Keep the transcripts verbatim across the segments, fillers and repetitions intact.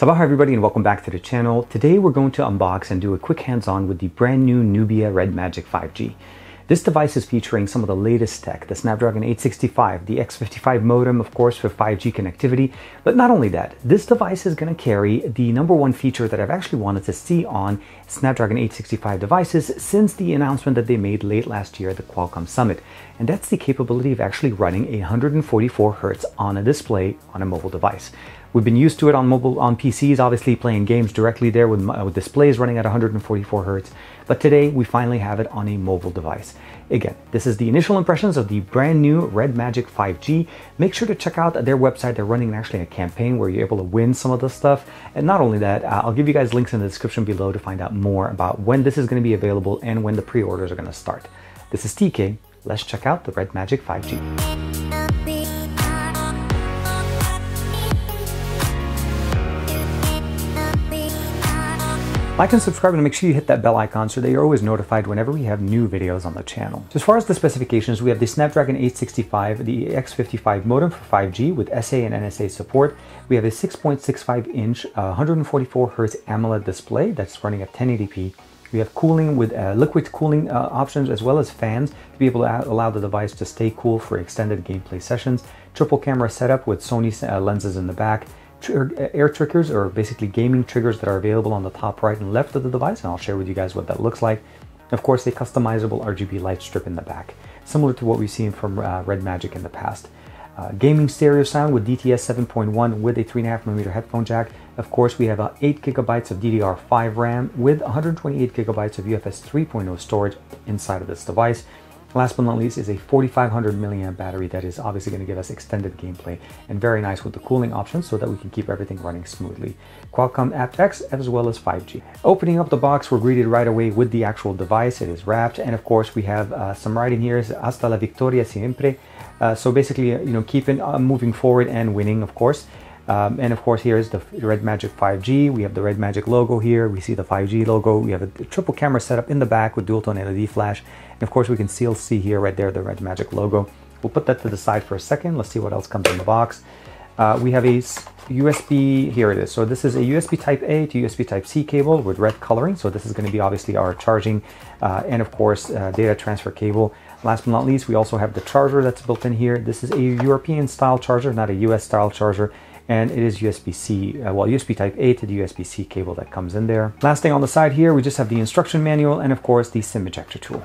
Sabah everybody and welcome back to the channel. Today we're going to unbox and do a quick hands-on with the brand new Nubia Red Magic five G. This device is featuring some of the latest tech, the Snapdragon eight sixty-five, the X fifty-five modem, of course, for five G connectivity. But not only that, this device is going to carry the number one feature that I've actually wanted to see on Snapdragon eight sixty-five devices since the announcement that they made late last year at the Qualcomm Summit. And that's the capability of actually running one hundred forty-four hertz on a display on a mobile device. We've been used to it on mobile, on P Cs, obviously playing games directly there with, uh, with displays running at one hundred forty-four hertz. But today we finally have it on a mobile device. Again, this is the initial impressions of the brand new Red Magic five G. Make sure to check out their website. They're running actually a campaign where you're able to win some of the stuff. And not only that, uh, I'll give you guys links in the description below to find out more about when this is going to be available and when the pre-orders are going to start. This is T K. Let's check out the Red Magic five G. Like and subscribe, and make sure you hit that bell icon so that you're always notified whenever we have new videos on the channel. So as far as the specifications, we have the Snapdragon eight sixty-five, the X fifty-five modem for five G with S A and N S A support. We have a six point six five inch uh, one hundred forty-four hertz AMOLED display that's running at ten eighty p. We have cooling with uh, liquid cooling uh, options as well as fans to be able to allow the device to stay cool for extended gameplay sessions. Triple camera setup with Sony uh, lenses in the back. Air triggers, or basically gaming triggers, that are available on the top right and left of the device, and I'll share with you guys what that looks like. Of course, a customizable R G B light strip in the back, similar to what we've seen from uh, Red Magic in the past. Uh, gaming stereo sound with D T S seven point one with a three point five millimeter headphone jack. Of course, we have uh, eight gigabytes of D D R five RAM with one hundred twenty-eight gigabytes of U F S three point oh storage inside of this device. Last but not least is a forty-five hundred milliamp battery that is obviously going to give us extended gameplay, and very nice with the cooling options so that we can keep everything running smoothly. Qualcomm aptX as well as five G. Opening up the box, we're greeted right away with the actual device. It is wrapped, and of course we have uh, some writing here, hasta la victoria siempre. Uh, so basically, you know, keeping uh, moving forward and winning, of course. Um, and of course, here is the Red Magic five G. We have the Red Magic logo here. We see the five G logo. We have a triple camera setup in the back with dual tone L E D flash. And of course, we can still see here right there the Red Magic logo. We'll put that to the side for a second. Let's see what else comes in the box. Uh, we have a U S B, here it is. So this is a U S B type A to U S B type C cable with red coloring. So this is going to be obviously our charging uh, and of course uh, data transfer cable. Last but not least, we also have the charger that's built in here. This is a European style charger, not a U S style charger. And it is U S B-C, uh, well, U S B type A to the U S B-C cable that comes in there. Last thing on the side here, we just have the instruction manual and of course the SIM ejector tool.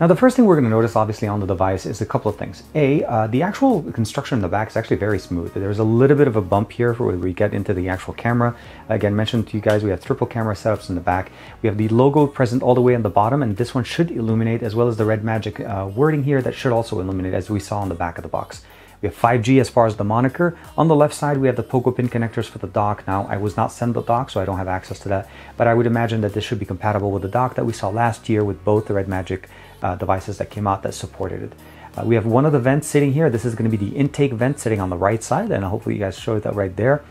Now, the first thing we're going to notice obviously on the device is a couple of things. A, uh, the actual construction in the back is actually very smooth. There's a little bit of a bump here where we get into the actual camera. Again, mentioned to you guys, we have triple camera setups in the back. We have the logo present all the way on the bottom, and this one should illuminate, as well as the Red Magic uh, wording here that should also illuminate, as we saw on the back of the box. We have five G as far as the moniker. On the left side, we have the Poco pin connectors for the dock. Now, I was not sent the dock, so I don't have access to that, but I would imagine that this should be compatible with the dock that we saw last year with both the Red Magic uh, devices that came out that supported it. Uh, we have one of the vents sitting here. This is going to be the intake vent sitting on the right side, and hopefully you guys showed that right there.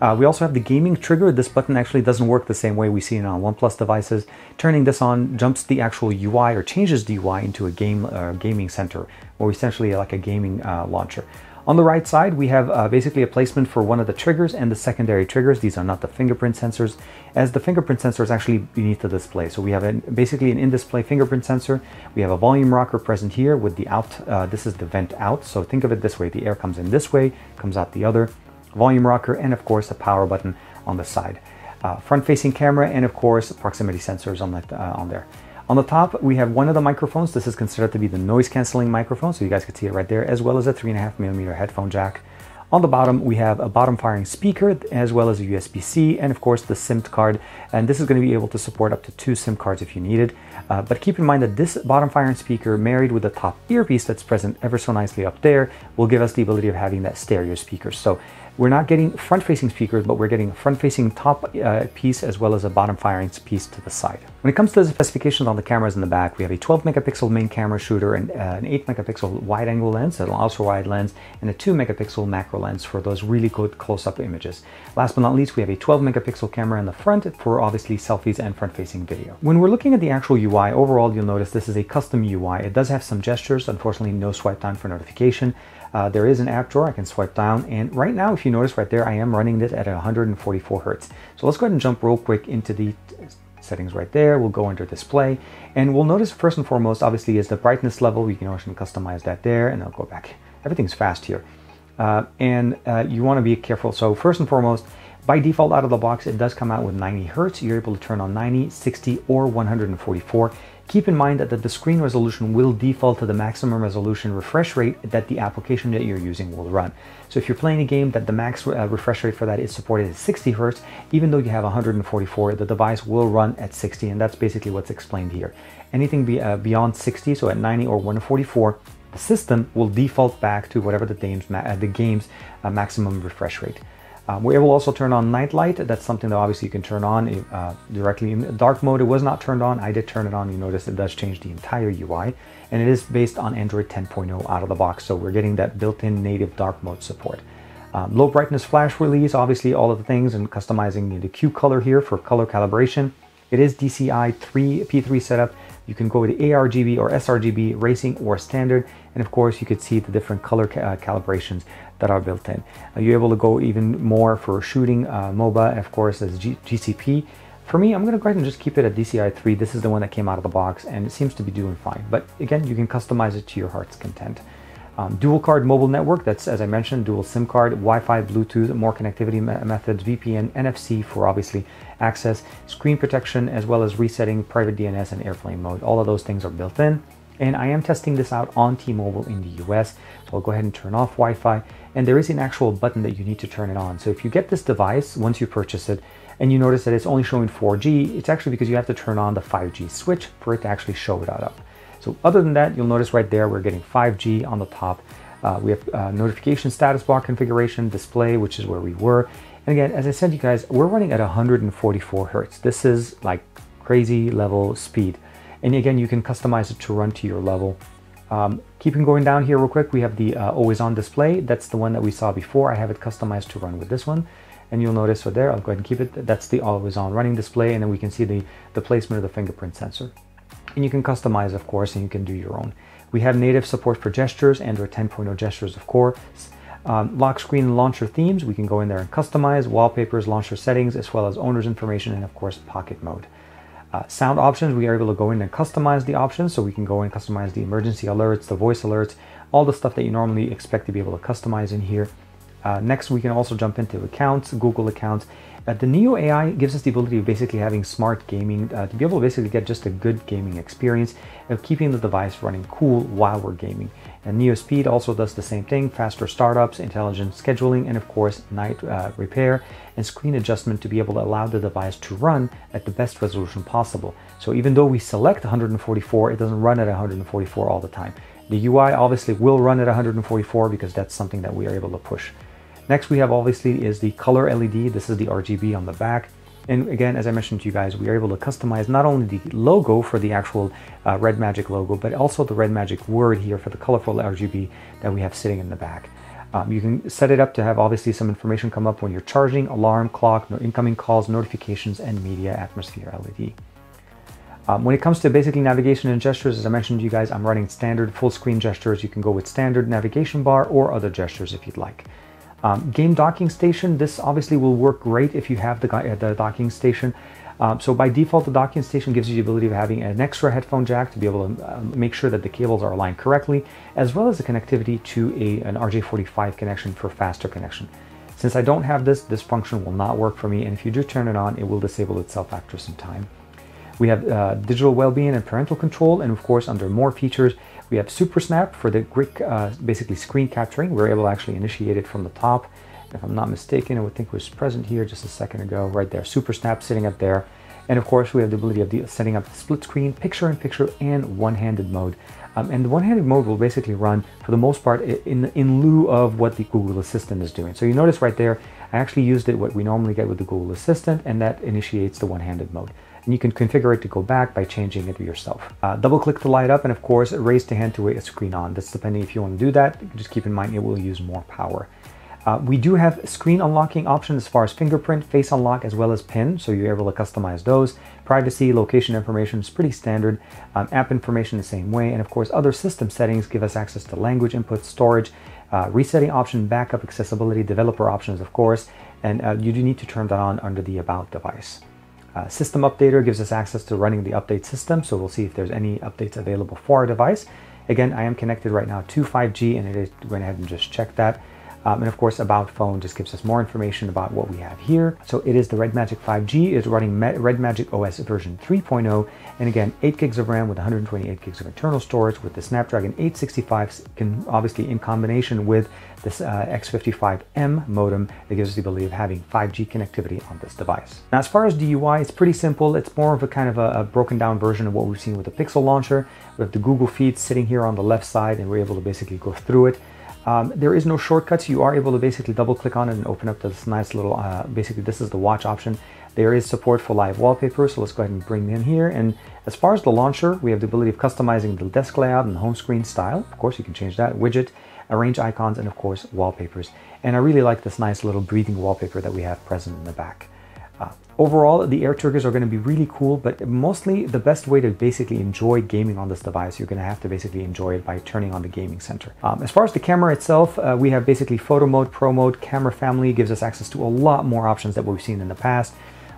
Uh, we also have the gaming trigger. This button actually doesn't work the same way we see it on OnePlus devices. Turning this on jumps the actual U I, or changes the U I into a game uh, gaming center, or essentially like a gaming uh, launcher. On the right side, we have uh, basically a placement for one of the triggers and the secondary triggers. These are not the fingerprint sensors, as the fingerprint sensor is actually beneath the display. So we have a, basically an in-display fingerprint sensor. We have a volume rocker present here with the out. Uh, this is the vent out. So think of it this way. The air comes in this way, comes out the other. Volume rocker, and of course a power button on the side, uh, front-facing camera, and of course proximity sensors on that uh, on there. On the top, we have one of the microphones. This is considered to be the noise-canceling microphone, so you guys can see it right there, as well as a three and a half millimeter headphone jack. On the bottom, we have a bottom-firing speaker, as well as a U S B-C, and of course the SIM card. And this is going to be able to support up to two SIM cards if you need it. Uh, but keep in mind that this bottom-firing speaker, married with the top earpiece that's present ever so nicely up there, will give us the ability of having that stereo speaker. So We're not getting front-facing speakers, but we're getting a front-facing top uh, piece as well as a bottom-firing piece to the side. When it comes to the specifications on the cameras in the back, we have a twelve megapixel main camera shooter and uh, an eight megapixel wide-angle lens, an ultra-wide lens, and a two megapixel macro lens for those really good close-up images. Last but not least, we have a twelve megapixel camera in the front for obviously selfies and front-facing video. When we're looking at the actual U I, overall you'll notice this is a custom U I. It does have some gestures, unfortunately no swipe down for notification. Uh, there is an app drawer, I can swipe down, and right now, if you notice right there, I am running this at one hundred forty-four hertz. So let's go ahead and jump real quick into the settings right there. We'll go under display, and we'll notice first and foremost, obviously, is the brightness level. You can actually customize that there, and I'll go back. Everything's fast here, uh, and uh, you want to be careful. So first and foremost, by default, out of the box, it does come out with ninety hertz. You're able to turn on ninety, sixty, or one hundred forty-four. Keep in mind that the screen resolution will default to the maximum resolution refresh rate that the application that you're using will run. So if you're playing a game that the max refresh rate for that is supported at sixty hertz, even though you have one hundred forty-four, the device will run at sixty, and that's basically what's explained here. Anything be, uh, beyond sixty, so at ninety or one hundred forty-four, the system will default back to whatever the game's, uh, the game's uh, maximum refresh rate. Um, we will also turn on night light. That's something that obviously you can turn on uh, directly in dark mode. It was not turned on. I did turn it on. You notice it does change the entire U I, and it is based on Android ten point oh out of the box. So we're getting that built-in native dark mode support. Um, low brightness flash release, obviously all of the things, and customizing the Q color here for color calibration. It is D C I P three setup. You can go with A R G B or sRGB, racing or standard. And of course, you could see the different color ca uh, calibrations that are built in. Uh, you're able to go even more for shooting, uh, MOBA, of course, as G GCP. For me, I'm going to go ahead and just keep it at D C I three. This is the one that came out of the box, and it seems to be doing fine. But again, you can customize it to your heart's content. Um, dual card mobile network, that's, as I mentioned, dual SIM card, Wi-Fi, Bluetooth, more connectivity methods, V P N, N F C for obviously access, screen protection, as well as resetting, private D N S, and airplane mode. All of those things are built in. And I am testing this out on T-Mobile in the U S. So I'll go ahead and turn off Wi-Fi. And there is an actual button that you need to turn it on. So if you get this device, once you purchase it, and you notice that it's only showing four G, it's actually because you have to turn on the five G switch for it to actually show it up. So other than that, you'll notice right there, we're getting five G on the top. Uh, we have uh, notification status bar configuration, display, which is where we were. And again, as I said to you guys, we're running at one hundred forty-four hertz. This is like crazy level speed. And again, you can customize it to run to your level. Um, keeping going down here real quick, we have the uh, always on display. That's the one that we saw before. I have it customized to run with this one. And you'll notice so there, I'll go ahead and keep it. That's the always on running display. And then we can see the, the placement of the fingerprint sensor. And you can customize, of course, and you can do your own. We have native support for gestures, Android ten point oh gestures, of course. Um, lock screen and launcher themes, we can go in there and customize, wallpapers, launcher settings, as well as owner's information, and of course, pocket mode. Uh, sound options, we are able to go in and customize the options, so we can go and customize the emergency alerts, the voice alerts, all the stuff that you normally expect to be able to customize in here. Uh, next, we can also jump into accounts, Google accounts. Uh, the Neo A I gives us the ability of basically having smart gaming, uh, to be able to basically get just a good gaming experience of keeping the device running cool while we're gaming. And Neo Speed also does the same thing, faster startups, intelligent scheduling, and of course, night uh, repair and screen adjustment to be able to allow the device to run at the best resolution possible. So even though we select one hundred forty-four, it doesn't run at one hundred forty-four all the time. The U I obviously will run at one hundred forty-four because that's something that we are able to push. Next we have obviously is the color L E D. This is the R G B on the back. And again, as I mentioned to you guys, we are able to customize not only the logo for the actual uh, Red Magic logo, but also the Red Magic word here for the colorful R G B that we have sitting in the back. Um, you can set it up to have obviously some information come up when you're charging, alarm, clock, no incoming calls, notifications, and media atmosphere L E D. Um, when it comes to basically navigation and gestures, as I mentioned to you guys, I'm running standard full screen gestures. You can go with standard navigation bar or other gestures if you'd like. Um, game docking station, this obviously will work great if you have the, uh, the docking station. Um, so by default, the docking station gives you the ability of having an extra headphone jack to be able to uh, make sure that the cables are aligned correctly, as well as the connectivity to a, an R J forty-five connection for faster connection. Since I don't have this, this function will not work for me, and if you do turn it on, it will disable itself after some time. We have uh, digital well-being and parental control, and of course, under more features, we have Super Snap for the quick, uh, basically screen capturing. We're able to actually initiate it from the top. If I'm not mistaken, I would think it was present here just a second ago, right there. Super Snap sitting up there, and of course, we have the ability of the, setting up the split screen, picture-in-picture, and one-handed mode. Um, and the one-handed mode will basically run, for the most part, in, in lieu of what the Google Assistant is doing. So you notice right there, I actually used it what we normally get with the Google Assistant, and that initiates the one-handed mode. And you can configure it to go back by changing it yourself. Uh, double click to light up, and of course, raise the hand to a screen on. That's depending if you want to do that. Just keep in mind, it will use more power. Uh, we do have screen unlocking options as far as fingerprint, face unlock, as well as pin, so you're able to customize those. Privacy, location information is pretty standard. Um, app information the same way, and of course, other system settings give us access to language input, storage, uh, resetting option, backup, accessibility, developer options, of course, and uh, you do need to turn that on under the About device. Uh, system updater gives us access to running the update system, so we'll see if there's any updates available for our device. Again, I am connected right now to five G, and it went ahead and just checked that. Um, and of course, About Phone just gives us more information about what we have here. So it is the Red Magic five G, it's running Red Magic O S version three point oh, and again, eight gigs of RAM with one hundred twenty-eight gigs of internal storage with the Snapdragon eight sixty-five, can obviously in combination with this uh, X fifty-five M modem, that gives us the ability of having five G connectivity on this device. Now, as far as D U I, it's pretty simple. It's more of a kind of a, a broken down version of what we've seen with the Pixel Launcher. We have the Google Feed sitting here on the left side, and we're able to basically go through it. Um, there is no shortcuts. You are able to basically double click on it and open up this nice little, uh, basically this is the watch option. There is support for live wallpaper, so let's go ahead and bring them here. And as far as the launcher, we have the ability of customizing the desk layout and home screen style. Of course, you can change that, widget, arrange icons, and of course, wallpapers. And I really like this nice little breathing wallpaper that we have present in the back. Uh, overall, the air triggers are going to be really cool, but mostly the best way to basically enjoy gaming on this device, you're going to have to basically enjoy it by turning on the gaming center. Um, as far as the camera itself, uh, we have basically photo mode, pro mode, camera family, gives us access to a lot more options that we've seen in the past.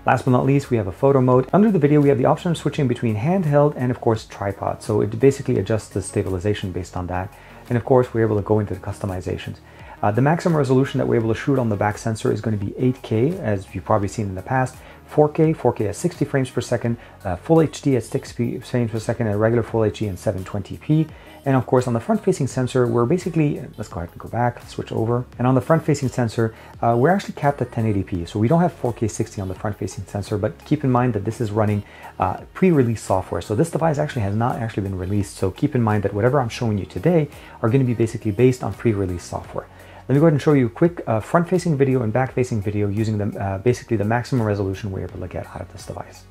Last but not least, we have a photo mode. Under the video, we have the option of switching between handheld and of course tripod. So it basically adjusts the stabilization based on that. And of course, we're able to go into the customizations. Uh, the maximum resolution that we're able to shoot on the back sensor is going to be eight K, as you've probably seen in the past, four K, four K at sixty frames per second, uh, Full H D at sixty frames per second, and regular Full H D in seven twenty P. And of course, on the front-facing sensor, we're basically, let's go ahead and go back, let's switch over. And on the front-facing sensor, uh, we're actually capped at ten eighty P. So we don't have four K sixty on the front-facing sensor, but keep in mind that this is running uh, pre-release software. So this device actually has not actually been released. So keep in mind that whatever I'm showing you today are going to be basically based on pre-release software. Let me go ahead and show you a quick uh, front-facing video and back-facing video using the, uh, basically the maximum resolution we're able to get out of this device.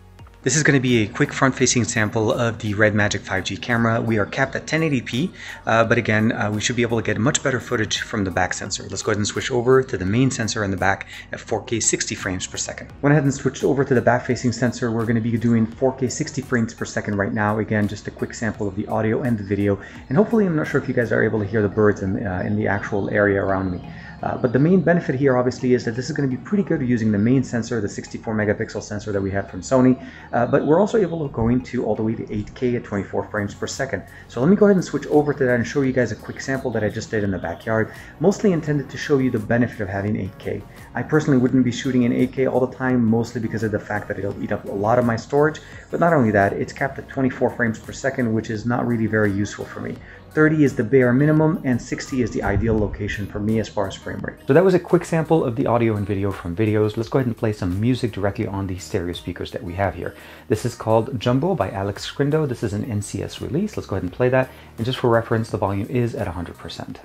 This is going to be a quick front-facing sample of the Red Magic five G camera. We are capped at ten eighty P, uh, but again, uh, we should be able to get much better footage from the back sensor. Let's go ahead and switch over to the main sensor in the back at four K sixty frames per second. Went ahead and switched over to the back-facing sensor. We're going to be doing four K sixty frames per second right now. Again, just a quick sample of the audio and the video, and hopefully, I'm not sure if you guys are able to hear the birds in, uh, in the actual area around me. Uh, but the main benefit here obviously is that this is going to be pretty good using the main sensor, the sixty-four megapixel sensor that we have from Sony, uh, but we're also able to go into all the way to eight K at twenty-four frames per second. So let me go ahead and switch over to that and show you guys a quick sample that I just did in the backyard, mostly intended to show you the benefit of having eight K. I personally wouldn't be shooting in eight K all the time, mostly because of the fact that it'll eat up a lot of my storage, but not only that, it's capped at twenty-four frames per second, which is not really very useful for me. thirty is the bare minimum, and sixty is the ideal location for me as far as frame rate. So that was a quick sample of the audio and video from videos. Let's go ahead and play some music directly on the stereo speakers that we have here. This is called Jumbo by Alex Skrindo. This is an N C S release. Let's go ahead and play that. And just for reference, the volume is at one hundred percent.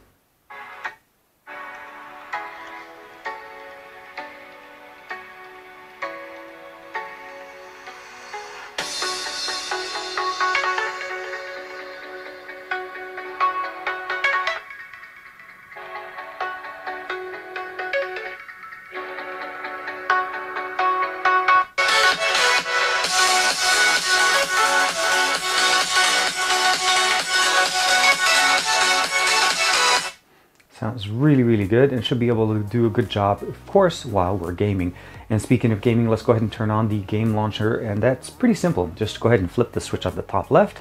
Sounds really, really good and should be able to do a good job, of course, while we're gaming. And speaking of gaming, let's go ahead and turn on the game launcher, and that's pretty simple. Just go ahead and flip the switch on the top left,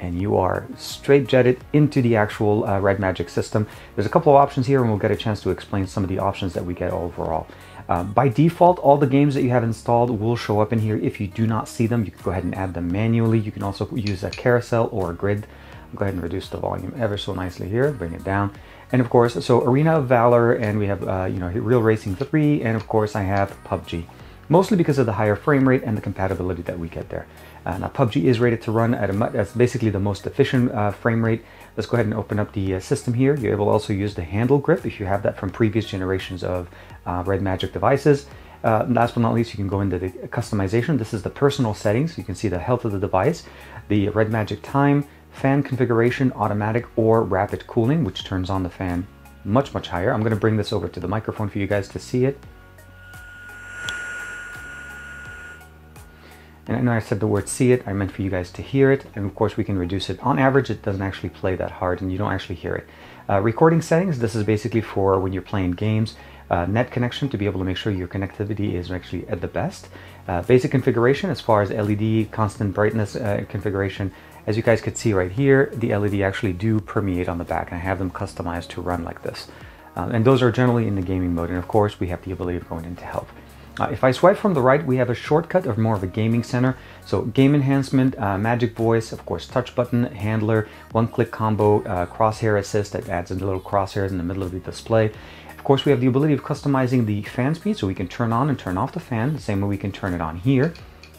and you are straight jetted into the actual uh, Red Magic system. There's a couple of options here, and we'll get a chance to explain some of the options that we get overall. Uh, by default, all the games that you have installed will show up in here. If you do not see them, you can go ahead and add them manually. You can also use a carousel or a grid. Go ahead and reduce the volume ever so nicely here, bring it down. And of course, so Arena of Valor, and we have, uh, you know, Real Racing three, and of course I have P U B G. mostly because of the higher frame rate and the compatibility that we get there. Uh, now P U B G is rated to run at a much, that's basically the most efficient uh, frame rate. Let's go ahead and open up the uh, system here. You're able to also use the handle grip if you have that from previous generations of uh, Red Magic devices. Uh, last but not least, you can go into the customization. This is the personal settings. You can see the health of the device, the Red Magic time, fan configuration, automatic or rapid cooling, which turns on the fan much, much higher. I'm going to bring this over to the microphone for you guys to see it. And I know I said the word see it, I meant for you guys to hear it. And of course we can reduce it. On average, it doesn't actually play that hard and you don't actually hear it. Uh, recording settings, this is basically for when you're playing games. Uh, net connection to be able to make sure your connectivity is actually at the best. Uh, basic configuration as far as L E D, constant brightness uh, configuration. As you guys could see right here, the L E D actually do permeate on the back, and I have them customized to run like this. Um, and those are generally in the gaming mode, and of course we have the ability of going into help. Uh, if I swipe from the right, we have a shortcut of more of a gaming center. So game enhancement, uh, magic voice, of course, touch button, handler, one-click combo, uh, crosshair assist that adds in the little crosshairs in the middle of the display. Of course, we have the ability of customizing the fan speed, so we can turn on and turn off the fan, the same way we can turn it on here.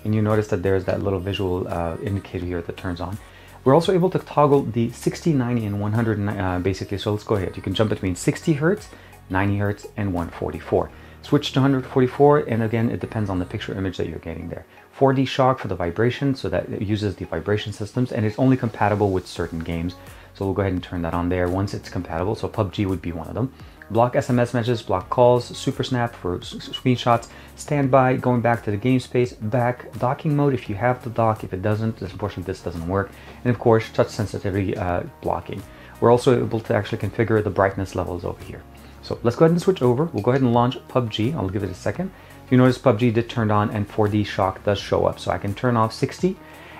And you notice that there's that little visual uh, indicator here that turns on. We're also able to toggle the sixty, ninety, and one hundred uh, basically. So let's go ahead. You can jump between sixty hertz, ninety hertz, and one forty-four. Switch to one forty-four, and again, it depends on the picture image that you're getting there. four D shock for the vibration, so that it uses the vibration systems, and it's only compatible with certain games. So we'll go ahead and turn that on there once it's compatible. So P U B G would be one of them. Block S M S messages, block calls, super snap for screenshots, standby, going back to the game space, back, docking mode if you have the dock. If it doesn't, unfortunately this doesn't work. And of course, touch sensitivity uh, blocking. We're also able to actually configure the brightness levels over here. So let's go ahead and switch over. We'll go ahead and launch P U B G. I'll give it a second. If you notice, P U B G did turn on and four D shock does show up. So I can turn off sixty.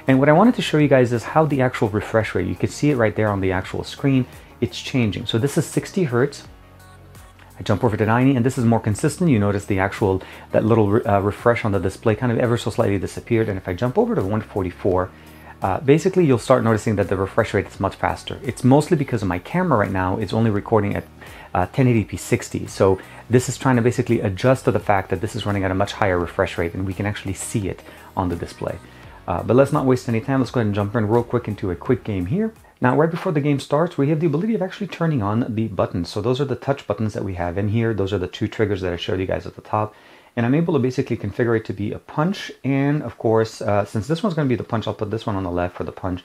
And what I wanted to show you guys is how the actual refresh rate, you can see it right there on the actual screen, it's changing. So this is sixty hertz. I jump over to ninety, and this is more consistent. You notice the actual, that little uh, refresh on the display kind of ever so slightly disappeared. And if I jump over to one forty-four, uh, basically you'll start noticing that the refresh rate is much faster. It's mostly because of my camera right now, it's only recording at uh, ten eighty p sixty. So this is trying to basically adjust to the fact that this is running at a much higher refresh rate and we can actually see it on the display. Uh, but let's not waste any time. Let's go ahead and jump in real quick into a quick game here. Now, right before the game starts, we have the ability of actually turning on the buttons. So those are the touch buttons that we have in here. Those are the two triggers that I showed you guys at the top. And I'm able to basically configure it to be a punch. And of course, uh, since this one's going to be the punch, I'll put this one on the left for the punch.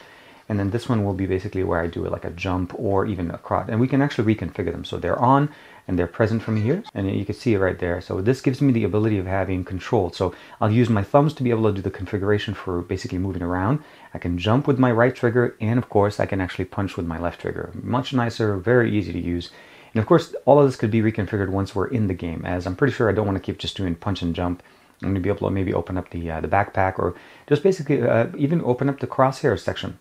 And then this one will be basically where I do it like a jump or even a crowd. And we can actually reconfigure them. So they're on and they're present from here. And you can see it right there. So this gives me the ability of having control. So I'll use my thumbs to be able to do the configuration for basically moving around. I can jump with my right trigger, and of course I can actually punch with my left trigger. Much nicer, very easy to use. And of course, all of this could be reconfigured once we're in the game, as I'm pretty sure I don't want to keep just doing punch and jump. I'm going to be able to maybe open up the, uh, the backpack, or just basically uh, even open up the crosshair section.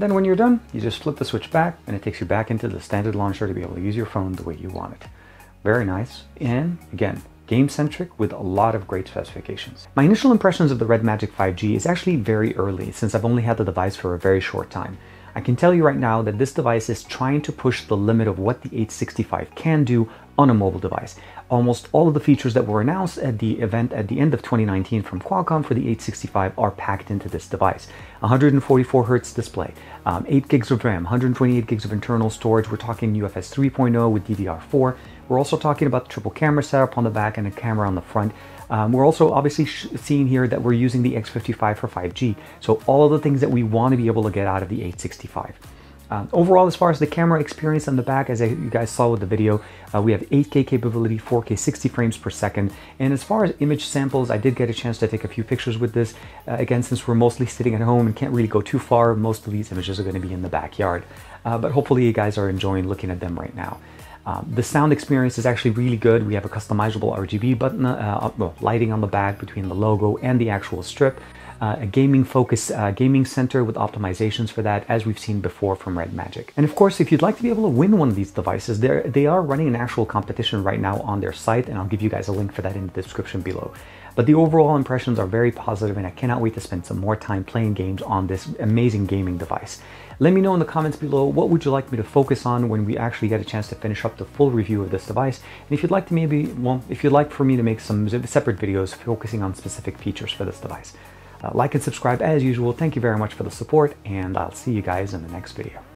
And then when you're done, you just flip the switch back and it takes you back into the standard launcher to be able to use your phone the way you want it. Very nice. And again, game-centric with a lot of great specifications. My initial impressions of the Red Magic five G is actually very early, since I've only had the device for a very short time. I can tell you right now that this device is trying to push the limit of what the eight sixty-five can do on a mobile device. Almost all of the features that were announced at the event at the end of twenty nineteen from Qualcomm for the eight sixty-five are packed into this device. one hundred forty-four hertz display, um, eight gigs of RAM, one hundred twenty-eight gigs of internal storage. We're talking U F S three point oh with D D R four. We're also talking about the triple camera setup on the back and a camera on the front. Um, we're also obviously sh seeing here that we're using the X fifty-five for five G. So all of the things that we want to be able to get out of the eight sixty-five. Um, overall, as far as the camera experience on the back, as I, you guys saw with the video, uh, we have eight K capability, four K sixty frames per second. And as far as image samples, I did get a chance to take a few pictures with this. Uh, again, since we're mostly sitting at home and can't really go too far, most of these images are going to be in the backyard. Uh, but hopefully you guys are enjoying looking at them right now. Um, the sound experience is actually really good. We have a customizable R G B button, uh, well, lighting on the back between the logo and the actual strip. Uh, a gaming focus uh, gaming center with optimizations for that, as we've seen before from Red Magic. And of course, if you'd like to be able to win one of these devices, they are running an actual competition right now on their site, and I'll give you guys a link for that in the description below. But the overall impressions are very positive, and I cannot wait to spend some more time playing games on this amazing gaming device. Let me know in the comments below, what would you like me to focus on when we actually get a chance to finish up the full review of this device? And if you'd like to maybe, well, if you'd like for me to make some separate videos focusing on specific features for this device. Uh, like and subscribe as usual. Thank you very much for the support, and I'll see you guys in the next video.